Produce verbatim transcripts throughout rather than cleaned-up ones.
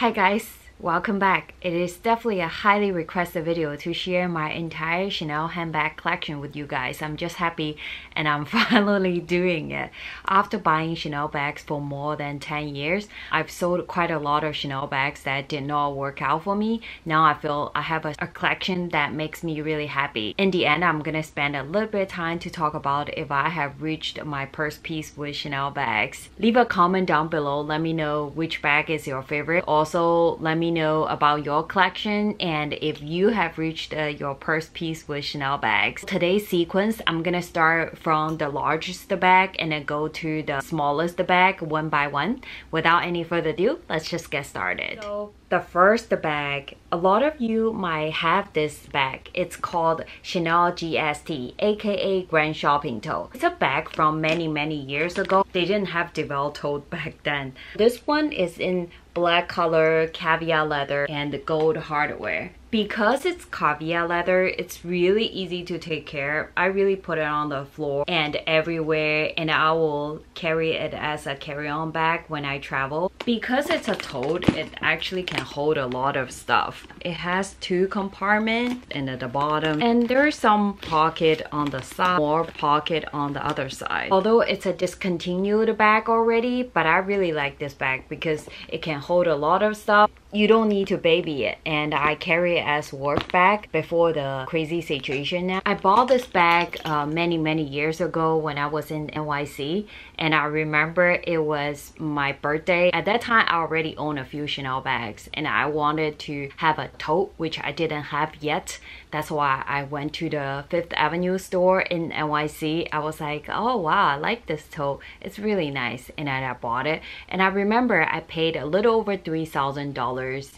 Hi guys, welcome back. It is definitely a highly requested video to share my entire Chanel handbag collection with you guys. I'm just happy and I'm finally doing it. After buying Chanel bags for more than ten years, I've sold quite a lot of Chanel bags that did not work out for me. Now I feel I have a, a collection that makes me really happy. In the end, I'm gonna spend a little bit of time to talk about if I have reached my purse piece with Chanel bags. Leave a comment down below, let me know which bag is your favorite. Also, let me know about your collection and if you have reached uh, your purse piece with Chanel bags. Today's sequence, I'm gonna start from the largest bag and then go to the smallest bag one by one. Without any further ado, let's just get started. So the first bag, a lot of you might have this bag. It's called Chanel G S T, aka Grand Shopping Tote. It's a bag from many many years ago. They didn't have developed tote back then. This one is in black color, caviar leather, and gold hardware. Because it's caviar leather, it's really easy to take care of. I really put it on the floor and everywhere, and I will carry it as a carry-on bag when I travel. Because it's a tote, it actually can hold a lot of stuff. It has two compartments, and at the bottom, and there's some pocket on the side, more pocket on the other side. Although it's a discontinued bag already, but I really like this bag because it can hold a lot of stuff. You don't need to baby it, and I carry it as work bag before the crazy situation now. I bought this bag uh, many many years ago when I was in N Y C, and I remember it was my birthday. At that time I already owned a few Chanel bags and I wanted to have a tote, which I didn't have yet. That's why I went to the Fifth Avenue store in N Y C. I was like, oh wow, I like this tote, it's really nice, and I bought it. And I remember I paid a little over three thousand dollars.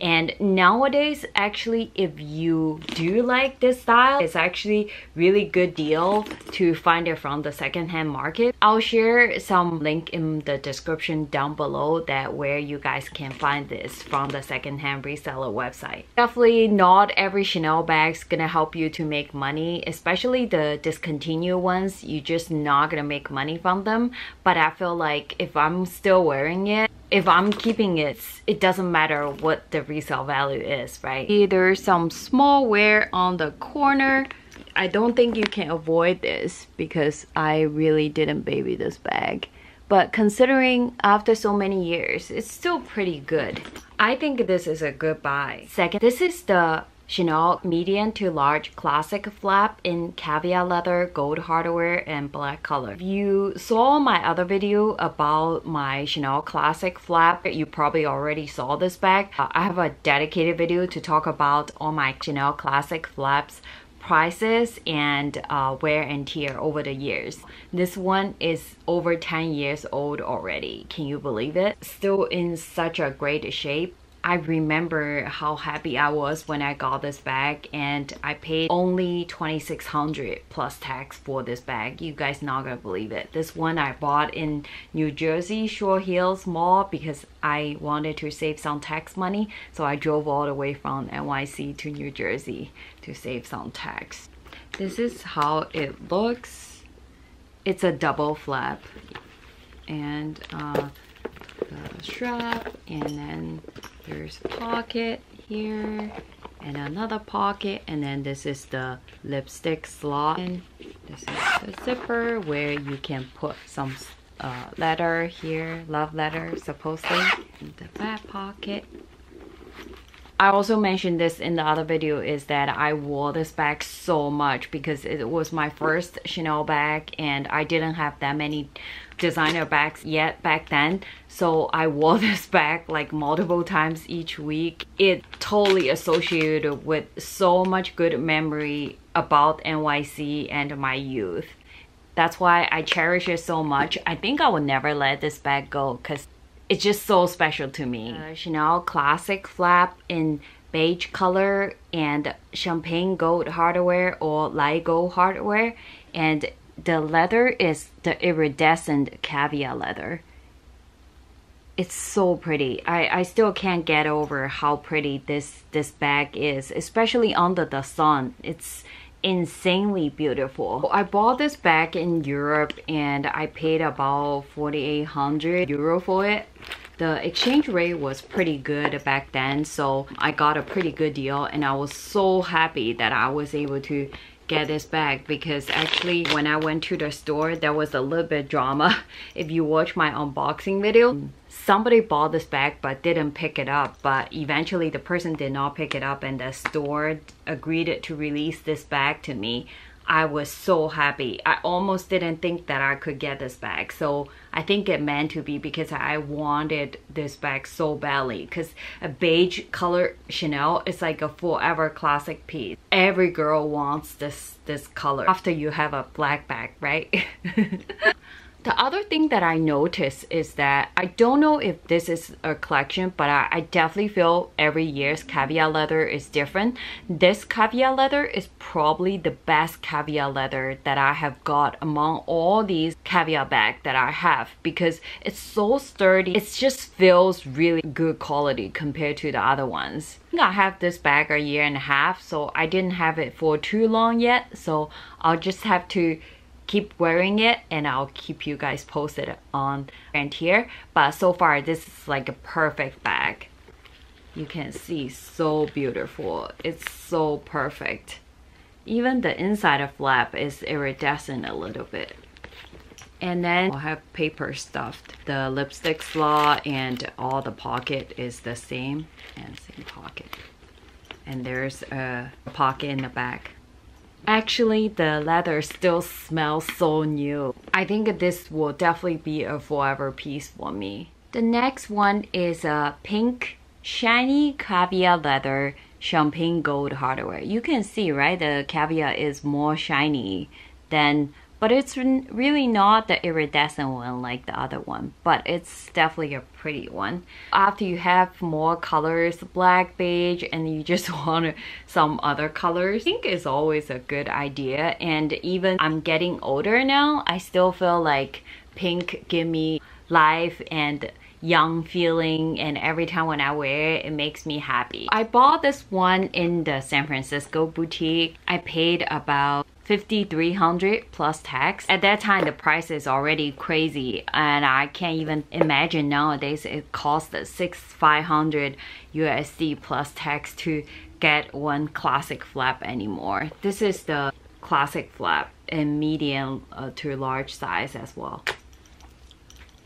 And nowadays, actually, if you do like this style, it's actually really good deal to find it from the secondhand market. I'll share some link in the description down below that where you guys can find this from the secondhand reseller website. Definitely not every Chanel bag's gonna help you to make money, especially the discontinued ones. You're just not gonna make money from them. But I feel like if I'm still wearing it, if I'm keeping it, it doesn't matter what the resale value is, right? There's some small wear on the corner. I don't think you can avoid this because I really didn't baby this bag. But considering after so many years, it's still pretty good. I think this is a good buy. Second, this is the Chanel medium to large classic flap in caviar leather, gold hardware, and black color. If you saw my other video about my Chanel classic flap, you probably already saw this bag. Uh, I have a dedicated video to talk about all my Chanel classic flaps prices and uh, wear and tear over the years. This one is over ten years old already. Can you believe it? Still in such a great shape. I remember how happy I was when I got this bag, and I paid only twenty-six hundred dollars plus tax for this bag. You guys not gonna believe it. This one I bought in New Jersey Shore Hills Mall because I wanted to save some tax money, so I drove all the way from N Y C to New Jersey to save some tax. This is how it looks. It's a double flap and uh, the strap, and then there's a pocket here and another pocket, and then this is the lipstick slot, and this is the zipper where you can put some uh, letter here, love letter supposedly, in the back pocket. I also mentioned this in the other video is that I wore this bag so much because it was my first Chanel bag and I didn't have that many designer bags yet back then, so I wore this bag like multiple times each week. It totally associated with so much good memory about N Y C and my youth. That's why I cherish it so much. I think I will never let this bag go because it's just so special to me. Uh, Chanel classic flap in beige color and champagne gold hardware or light gold hardware, and the leather is the iridescent caviar leather. It's so pretty. I, I still can't get over how pretty this this bag is, especially under the sun. It's insanely beautiful. I bought this bag in Europe and I paid about forty-eight hundred euro for it. The exchange rate was pretty good back then, so I got a pretty good deal, and I was so happy that I was able to get this bag, because actually when I went to the store, there was a little bit drama. If you watch my unboxing video, somebody bought this bag but didn't pick it up, but eventually the person did not pick it up and the store agreed to release this bag to me. I was so happy. I almost didn't think that I could get this bag, so I think it meant to be, because I wanted this bag so badly, because a beige color Chanel is like a forever classic piece. Every girl wants this this color after you have a black bag, right? The other thing that I noticed is that, I don't know if this is a collection, but I, I definitely feel every year's caviar leather is different. This caviar leather is probably the best caviar leather that I have got among all these caviar bags that I have, because it's so sturdy. It just feels really good quality compared to the other ones. I think I have this bag a year and a half, so I didn't have it for too long yet, so I'll just have to keep wearing it and I'll keep you guys posted on and here. But so far this is like a perfect bag. You can see, so beautiful. It's so perfect. Even the inside of flap is iridescent a little bit. And then I'll have paper stuffed. The lipstick slot and all the pocket is the same, and same pocket. And there's a pocket in the back. Actually, the leather still smells so new. I think this will definitely be a forever piece for me. The next one is a pink, shiny caviar leather champagne gold hardware. You can see, right? The caviar is more shiny than, but it's really not the iridescent one like the other one. But it's definitely a pretty one. After you have more colors, black, beige, and you just want some other colors, I think it's always a good idea. And even I'm getting older now, I still feel like pink give me life and young feeling, and every time when I wear it, it makes me happy. I bought this one in the San Francisco boutique. I paid about fifty-three hundred dollars plus tax. At that time the price is already crazy, and I can't even imagine nowadays it costs six thousand five hundred dollars U S D plus tax to get one classic flap anymore. This is the classic flap in medium uh, to large size as well.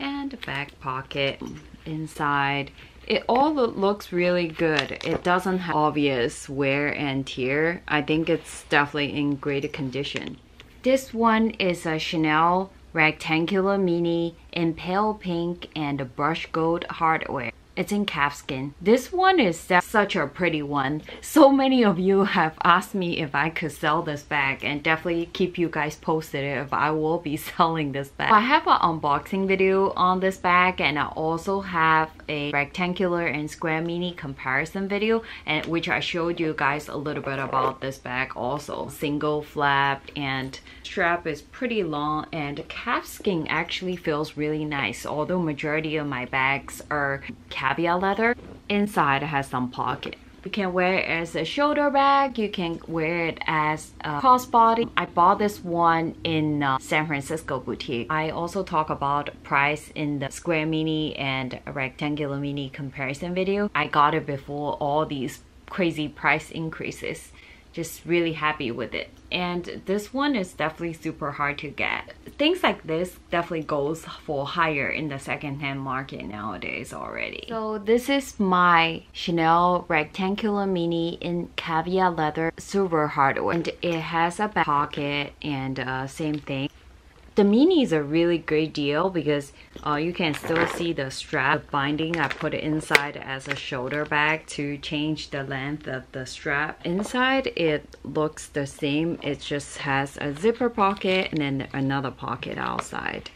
And the back pocket inside. It all looks really good. It doesn't have obvious wear and tear. I think it's definitely in great condition. This one is a Chanel rectangular mini in pale pink and a brush gold hardware. It's in calfskin. This one is such a pretty one. So many of you have asked me if I could sell this bag, and definitely keep you guys posted if I will be selling this bag. I have an unboxing video on this bag, and I also have a rectangular and square mini comparison video, and which I showed you guys a little bit about this bag also. Single flap, and strap is pretty long, and calfskin actually feels really nice, although majority of my bags are calfskin caviar leather. Inside has some pocket. You can wear it as a shoulder bag, you can wear it as a crossbody. I bought this one in uh, San Francisco boutique. I also talk about price in the square mini and rectangular mini comparison video. I got it before all these crazy price increases. Just really happy with it. And this one is definitely super hard to get. Things like this definitely goes for higher in the secondhand market nowadays already. So this is my Chanel rectangular mini in caviar leather silver hardware, and it has a back pocket and uh, same thing. The mini is a really great deal because uh, you can still see the strap, the binding. I put it inside as a shoulder bag to change the length of the strap. Inside it looks the same, it just has a zipper pocket and then another pocket outside.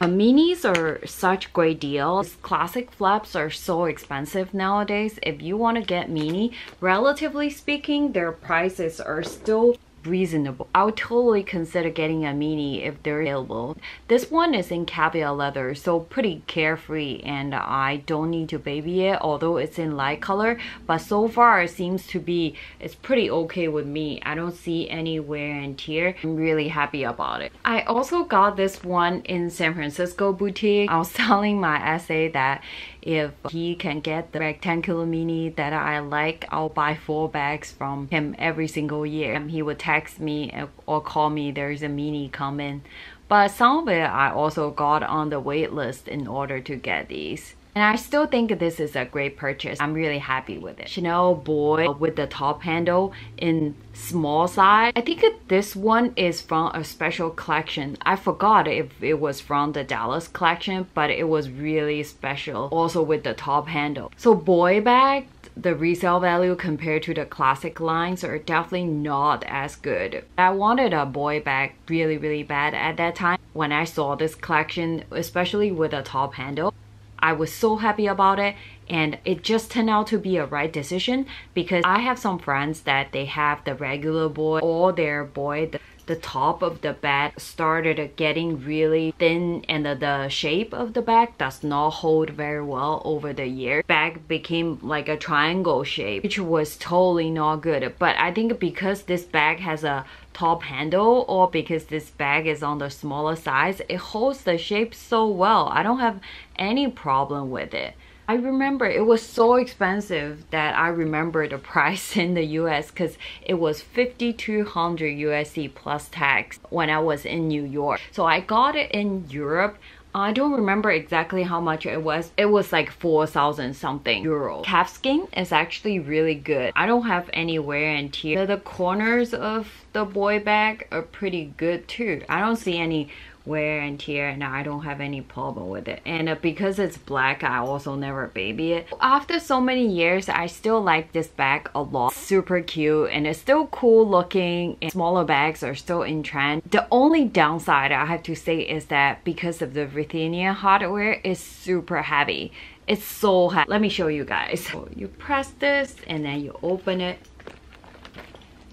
Uh, minis are such great deals. Classic flaps are so expensive nowadays. If you want to get mini, relatively speaking, their prices are still reasonable. I would totally consider getting a mini if they're available. This one is in caviar leather, so pretty carefree, and I don't need to baby it, although it's in light color, but so far it seems to be, it's pretty okay with me. I don't see any wear and tear. I'm really happy about it. I also got this one in San Francisco boutique. I was telling my essay that If he can get the rectangular mini that I like, I'll buy four bags from him every single year. And he would text me or call me, there's a mini coming. But some of it I also got on the wait list in order to get these. And I still think this is a great purchase. I'm really happy with it. Chanel boy with the top handle in small size. I think this one is from a special collection. I forgot if it was from the Dallas collection, but it was really special. Also with the top handle. So boy bag, the resale value compared to the classic lines are definitely not as good. I wanted a boy bag really, really bad at that time. When I saw this collection, especially with a top handle, I was so happy about it, and it just turned out to be a right decision because I have some friends that they have the regular boy or their boy, the, the top of the bag started getting really thin, and the, the shape of the bag does not hold very well over the year. Bag became like a triangle shape, which was totally not good. But I think because this bag has a top handle, or because this bag is on the smaller size, it holds the shape so well. I don't have any problem with it. I remember it was so expensive that I remember the price in the U S because it was fifty-two hundred U S D plus tax when I was in New York. So I got it in Europe. I don't remember exactly how much it was. It was like four thousand something euro. Calfskin is actually really good. I don't have any wear and tear. The corners of the boy bag are pretty good too. I don't see any wear and tear, and I don't have any problem with it. And because it's black, I also never baby it. After so many years, I still like this bag a lot. It's super cute, and it's still cool looking, and smaller bags are still in trend. The only downside I have to say is that because of the Ruthenia hardware, it's super heavy. It's so heavy. Let me show you guys. So you press this and then you open it,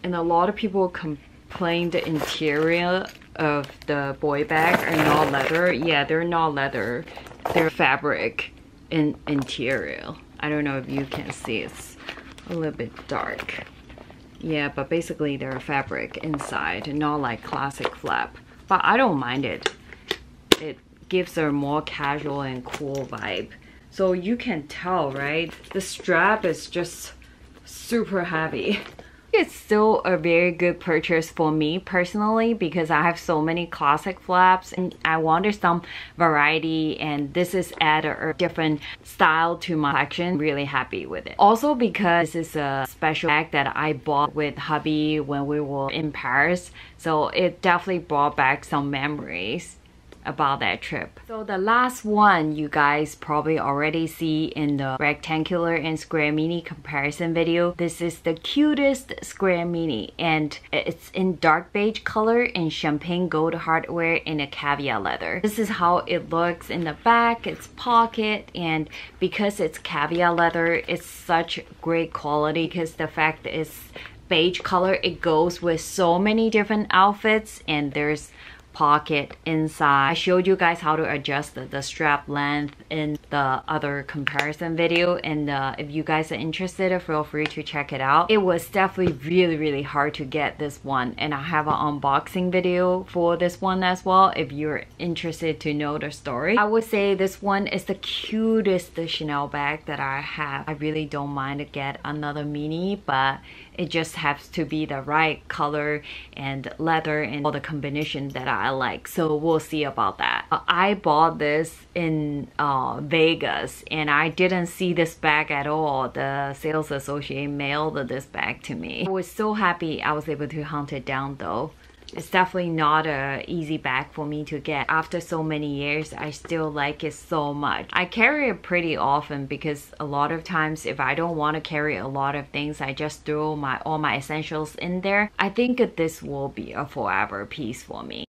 and a lot of people complain the interior of the boy bag are not leather. Yeah, they're not leather, they're fabric and interior. I don't know if you can see, it's a little bit dark. Yeah, but basically they're fabric inside, not like classic flap, but I don't mind it. It gives a more casual and cool vibe. So you can tell, right, the strap is just super heavy. It's still a very good purchase for me personally because I have so many classic flaps and I wanted some variety, and this is add a different style to my collection. Really happy with it. Also because this is a special bag that I bought with hubby when we were in Paris, so it definitely brought back some memories about that trip. So the last one you guys probably already see in the rectangular and square mini comparison video. This is the cutest square mini, and it's in dark beige color and champagne gold hardware in a caviar leather. This is how it looks in the back, its pocket, and because it's caviar leather, it's such great quality because the fact is beige color, it goes with so many different outfits, and there's pocket inside. I showed you guys how to adjust the, the strap length in the other comparison video, and uh, if you guys are interested, feel free to check it out. It was definitely really really hard to get this one, and I have an unboxing video for this one as well if you're interested to know the story. I would say this one is the cutest Chanel bag that I have. I really don't mind to get another mini, but it just has to be the right color and leather and all the combination that I like, so we'll see about that. Uh, I bought this in uh, Vegas, and I didn't see this bag at all. The sales associate mailed this bag to me. I was so happy I was able to hunt it down though. It's definitely not an easy bag for me to get. After so many years, I still like it so much. I carry it pretty often because a lot of times if I don't want to carry a lot of things, I just throw my all my essentials in there. I think this will be a forever piece for me.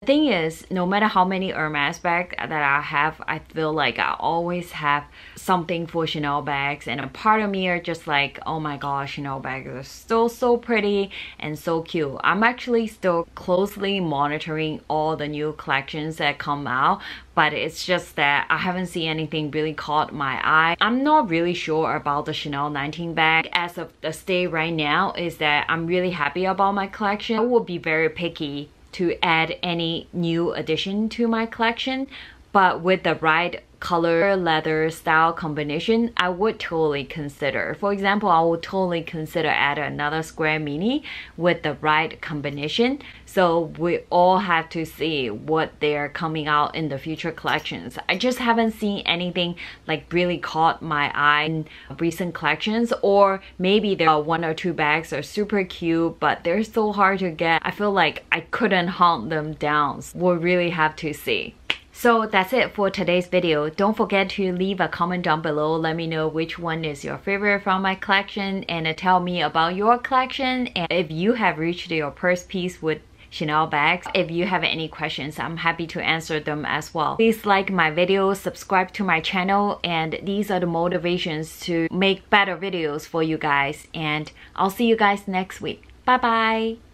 The thing is, no matter how many Hermès bags that I have, I feel like I always have something for Chanel bags, and a part of me are just like, oh my gosh, Chanel bags are still so pretty and so cute. I'm actually still closely monitoring all the new collections that come out, but it's just that I haven't seen anything really caught my eye. I'm not really sure about the Chanel nineteen bag. As of the state right now is that I'm really happy about my collection. I will be very picky to add any new addition to my collection, but with the right color, leather, style combination, I would totally consider. For example, I would totally consider adding another square mini with the right combination. So we all have to see what they're coming out in the future collections. I just haven't seen anything like really caught my eye in recent collections, or maybe there are one or two bags are super cute, but they're so hard to get. I feel like I couldn't hunt them down. We'll really have to see. So that's it for today's video. Don't forget to leave a comment down below. Let me know which one is your favorite from my collection, and tell me about your collection and if you have reached your purse piece with Chanel bags. If you have any questions, I'm happy to answer them as well. Please like my video, subscribe to my channel, and these are the motivations to make better videos for you guys. And I'll see you guys next week. Bye bye!